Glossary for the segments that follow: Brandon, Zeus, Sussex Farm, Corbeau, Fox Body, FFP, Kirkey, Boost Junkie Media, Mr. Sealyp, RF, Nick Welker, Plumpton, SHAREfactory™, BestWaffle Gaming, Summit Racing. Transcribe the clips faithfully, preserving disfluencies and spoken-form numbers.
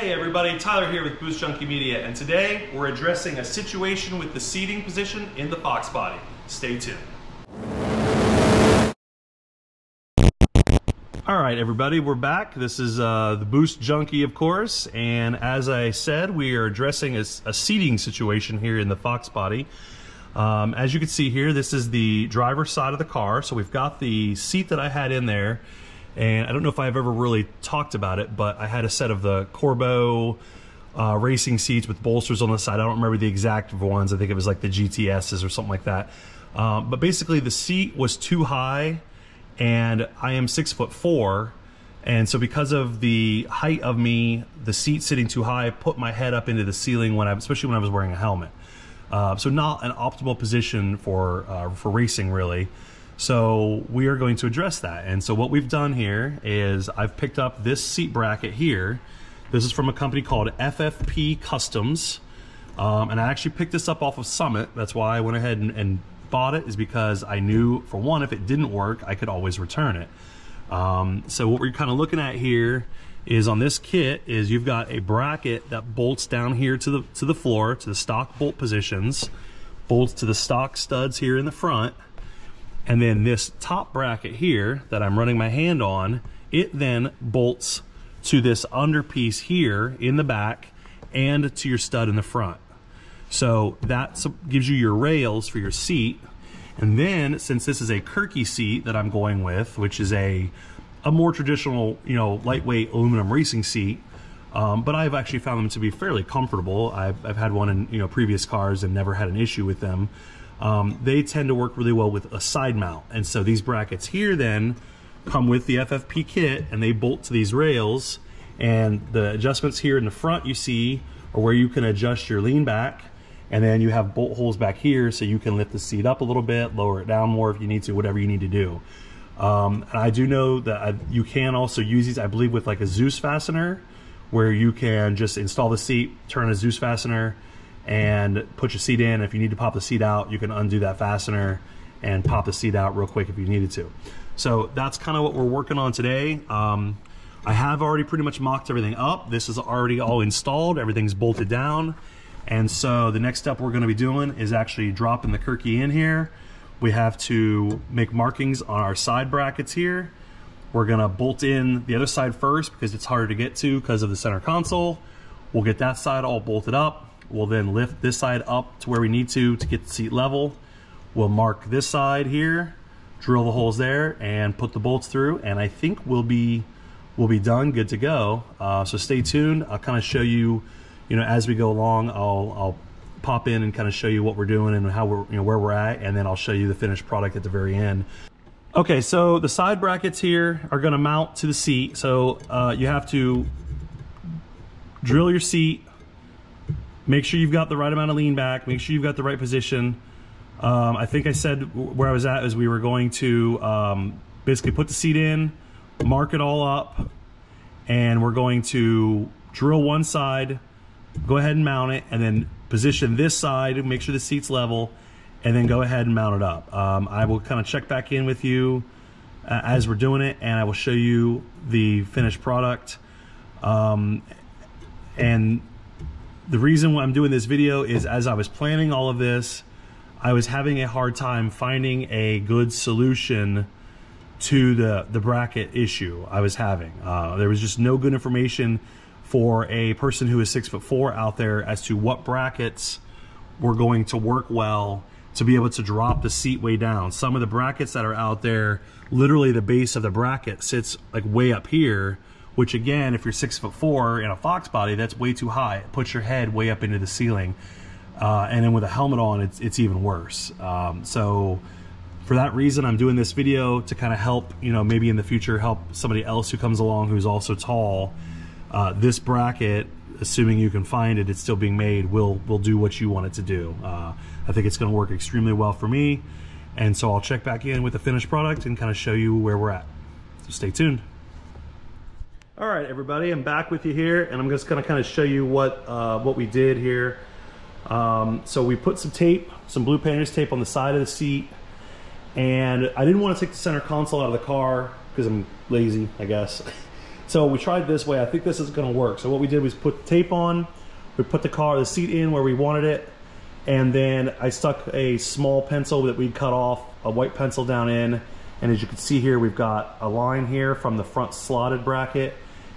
Hey everybody, Tyler here with Boost Junkie Media, and today we're addressing a situation with the seating position in the Fox Body. Stay tuned. All right everybody, we're back. This is uh, the Boost Junkie, of course, and as I said, we are addressing a, a seating situation here in the Fox Body. Um, as you can see here, this is the driver's side of the car, so we've got the seat that I had in there. And I don't know if I've ever really talked about it, but I had a set of the Corbeau uh, racing seats with bolsters on the side. I don't remember the exact ones. I think it was like the G T S's or something like that. Um, but basically the seat was too high, and I am six foot four. And so because of the height of me, the seat sitting too high, I put my head up into the ceiling, when I, especially when I was wearing a helmet. Uh, so not an optimal position for, uh, for racing, really. So we are going to address that. And so what we've done here is I've picked up this seat bracket here. This is from a company called F F P Customs. Um, and I actually picked this up off of Summit. That's why I went ahead and, and bought it, is because I knew, for one, if it didn't work, I could always return it. Um, so what we're kind of looking at here is, on this kit, is you've got a bracket that bolts down here to the, to the floor, to the stock bolt positions, bolts to the stock studs here in the front. And then this top bracket here that I'm running my hand on, it then bolts to this under piece here in the back and to your stud in the front. So that gives you your rails for your seat. And then, since this is a Kirkey seat that I'm going with, which is a, a more traditional, you know, lightweight aluminum racing seat, um, but I've actually found them to be fairly comfortable. I've, I've had one in, you know, previous cars and never had an issue with them. Um, they tend to work really well with a side mount. And so these brackets here then come with the F F P kit, and they bolt to these rails, and the adjustments here in the front you see are where you can adjust your lean back, and then you have bolt holes back here so you can lift the seat up a little bit, lower it down more if you need to, whatever you need to do. Um, and I do know that I, you can also use these, I believe, with like a Zeus fastener, where you can just install the seat, turn a Zeus fastener, and put your seat in. If you need to pop the seat out, you can undo that fastener and pop the seat out real quick if you needed to. So that's kind of what we're working on today. Um, I have already pretty much mocked everything up. This is already all installed, everything's bolted down. And so the next step we're gonna be doing is actually dropping the Kirkey in here. We have to make markings on our side brackets here. We're gonna bolt in the other side first because it's harder to get to because of the center console. We'll get that side all bolted up. We'll then lift this side up to where we need to to get the seat level. We'll mark this side here, drill the holes there, and put the bolts through. And I think we'll be we'll be done, good to go. Uh, so stay tuned. I'll kind of show you, you know, as we go along. I'll I'll pop in and kind of show you what we're doing and how we're, you know, where we're at, and then I'll show you the finished product at the very end. Okay, so the side brackets here are going to mount to the seat. So uh, you have to drill your seat. Make sure you've got the right amount of lean back. Make sure you've got the right position. Um, I think I said where I was at is we were going to um, basically put the seat in, mark it all up, and we're going to drill one side, go ahead and mount it, and then position this side and make sure the seat's level, and then go ahead and mount it up. Um, I will kind of check back in with you uh, as we're doing it, and I will show you the finished product. Um, and The reason why I'm doing this video is, as I was planning all of this, I was having a hard time finding a good solution to the, the bracket issue I was having. Uh, there was just no good information for a person who is six foot four out there as to what brackets were going to work well to be able to drop the seat way down. Some of the brackets that are out there, literally the base of the bracket sits like way up here, which again, if you're six foot four in a Fox Body, that's way too high. It puts your head way up into the ceiling. Uh, and then with a helmet on, it's, it's even worse. Um, so for that reason, I'm doing this video to kind of help, you know, maybe in the future, help somebody else who comes along who's also tall. Uh, this bracket, assuming you can find it, it's still being made, will, will do what you want it to do. Uh, I think it's gonna work extremely well for me. And so I'll check back in with the finished product and kind of show you where we're at. So stay tuned. All right, everybody, I'm back with you here, and I'm just gonna kind of show you what uh, what we did here. Um, so we put some tape, some blue painter's tape on the side of the seat, and I didn't want to take the center console out of the car because I'm lazy, I guess. So we tried this way. I think this isn't gonna work. So what we did was put tape on, we put the car, the seat in where we wanted it, and then I stuck a small pencil that we'd cut off, a white pencil down in, and as you can see here, we've got a line here from the front slotted bracket,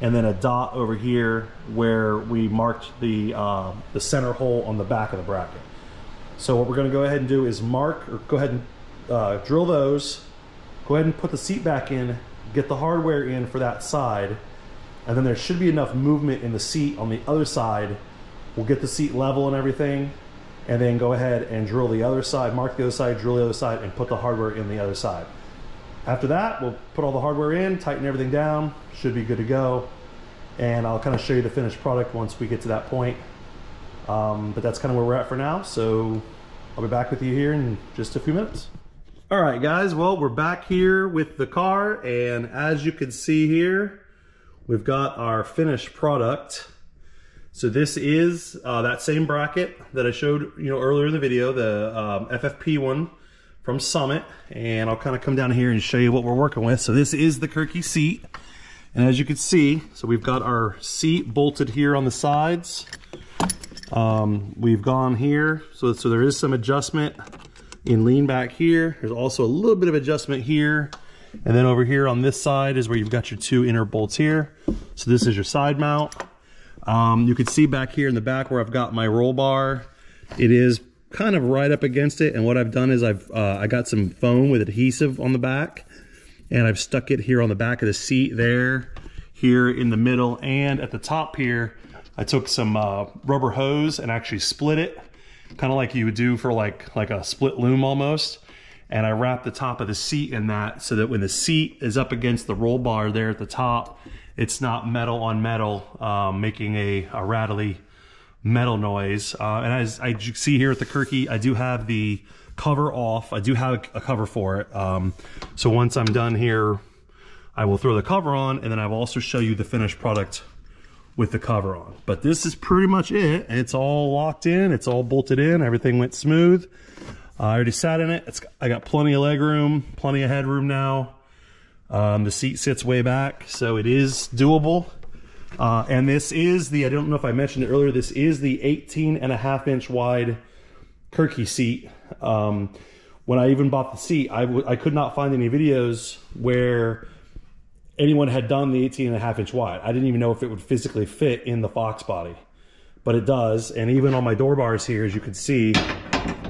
and then a dot over here where we marked the, uh, the center hole on the back of the bracket. So what we're gonna go ahead and do is mark, or go ahead and uh, drill those, go ahead and put the seat back in, get the hardware in for that side, and then there should be enough movement in the seat on the other side. We'll get the seat level and everything, and then go ahead and drill the other side, mark the other side, drill the other side, and put the hardware in the other side. After that, we'll put all the hardware in, tighten everything down, should be good to go, and I'll kind of show you the finished product once we get to that point. Um, but that's kind of where we're at for now, so I'll be back with you here in just a few minutes. All right, guys, well, we're back here with the car, and as you can see here, we've got our finished product. So this is uh, that same bracket that I showed you know earlier in the video, the um, F F P one from Summit, and I'll kind of come down here and show you what we're working with. So this is the Kirkey seat, and as you can see, so we've got our seat bolted here on the sides. Um, we've gone here, so, so there is some adjustment in lean back here. There's also a little bit of adjustment here, and then over here on this side is where you've got your two inner bolts here. So this is your side mount. Um, you can see back here in the back where I've got my roll bar. It is kind of right up against it, and what I've done is I've uh, I got some foam with adhesive on the back, and I've stuck it here on the back of the seat there, here in the middle, and at the top here I took some uh, rubber hose and actually split it, kind of like you would do for like like a split loom almost, and I wrapped the top of the seat in that so that when the seat is up against the roll bar there at the top, it's not metal on metal um, making a, a rattly metal noise. Uh, and as, as you see here at the Kirkey, I do have the cover off. I do have a cover for it. Um, so once I'm done here, I will throw the cover on, and then I'll also show you the finished product with the cover on. But this is pretty much it. It's all locked in, it's all bolted in, everything went smooth. Uh, I already sat in it. It's, I got plenty of leg room, plenty of headroom now. Um, the seat sits way back, so it is doable. Uh, and this is the, I don't know if I mentioned it earlier, this is the eighteen and a half inch wide Kirkey seat. Um, when I even bought the seat, I, w I could not find any videos where anyone had done the eighteen and a half inch wide. I didn't even know if it would physically fit in the Fox body, but it does. And even on my door bars here, as you can see,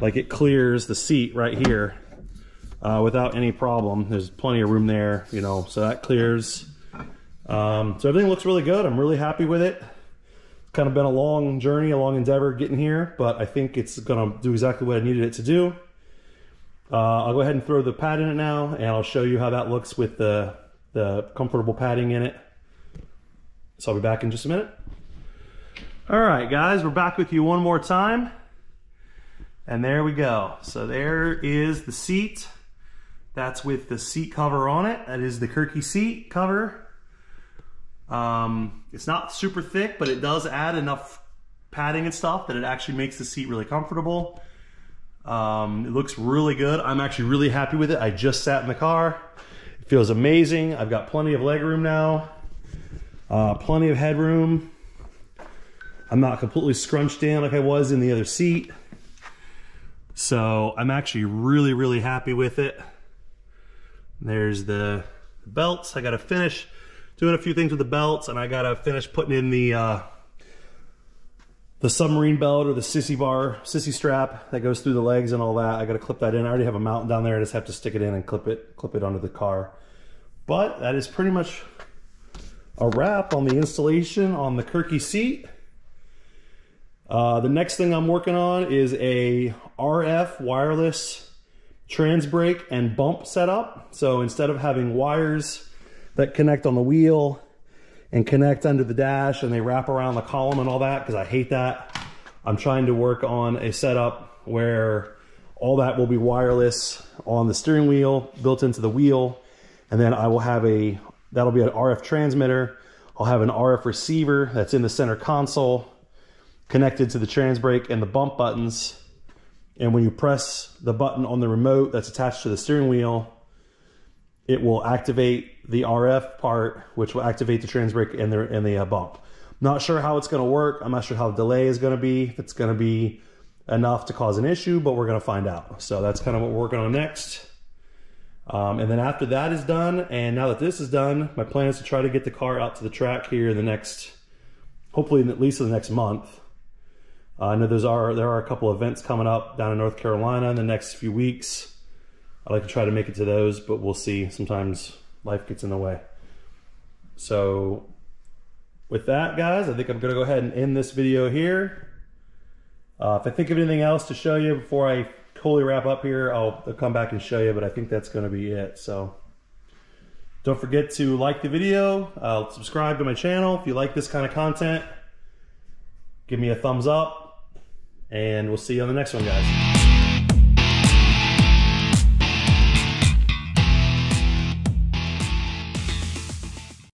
like it clears the seat right here uh, without any problem. There's plenty of room there, you know, so that clears. Um, so everything looks really good. I'm really happy with it. It's kind of been a long journey, a long endeavor getting here, but I think it's gonna do exactly what I needed it to do. Uh, I'll go ahead and throw the pad in it now, and I'll show you how that looks with the, the comfortable padding in it. So I'll be back in just a minute. All right, guys, we're back with you one more time. And there we go. So there is the seat. That's with the seat cover on it. That is the Kirkey seat cover. Um, it's not super thick, but it does add enough padding and stuff that it actually makes the seat really comfortable. Um, it looks really good. I'm actually really happy with it. I just sat in the car. It feels amazing. I've got plenty of leg room now, uh, plenty of headroom. I'm not completely scrunched in like I was in the other seat. So I'm actually really, really happy with it. There's the belts. I gotta finish doing a few things with the belts, and I gotta finish putting in the uh, the submarine belt, or the sissy bar, sissy strap that goes through the legs and all that. I gotta clip that in. I already have a mount down there. I just have to stick it in and clip it, clip it onto the car. But that is pretty much a wrap on the installation on the Kirkey seat. Uh, the next thing I'm working on is a R F wireless trans brake and bump setup. So instead of having wires that connect on the wheel and connect under the dash and they wrap around the column and all that, because I hate that, I'm trying to work on a setup where all that will be wireless on the steering wheel, built into the wheel, and then I will have a, that'll be an R F transmitter. I'll have an R F receiver that's in the center console, connected to the trans brake and the bump buttons, and when you press the button on the remote that's attached to the steering wheel, it will activate the R F part, which will activate the trans brake and the, and the uh, bump. Not sure how it's going to work. I'm not sure how the delay is going to be, if it's going to be enough to cause an issue, but we're going to find out. So that's kind of what we're working on next. Um, and then after that is done, and now that this is done, my plan is to try to get the car out to the track here in the next, hopefully in at least in the next month. Uh, I know there's are, there are a couple events coming up down in North Carolina in the next few weeks. I'd like to try to make it to those, but we'll see. Sometimes life gets in the way. So with that, guys, I think I'm going to go ahead and end this video here. Uh, if I think of anything else to show you before I totally wrap up here, I'll, I'll come back and show you, but I think that's going to be it. So don't forget to like the video, uh, subscribe to my channel. If you like this kind of content, give me a thumbs up, and we'll see you on the next one, guys.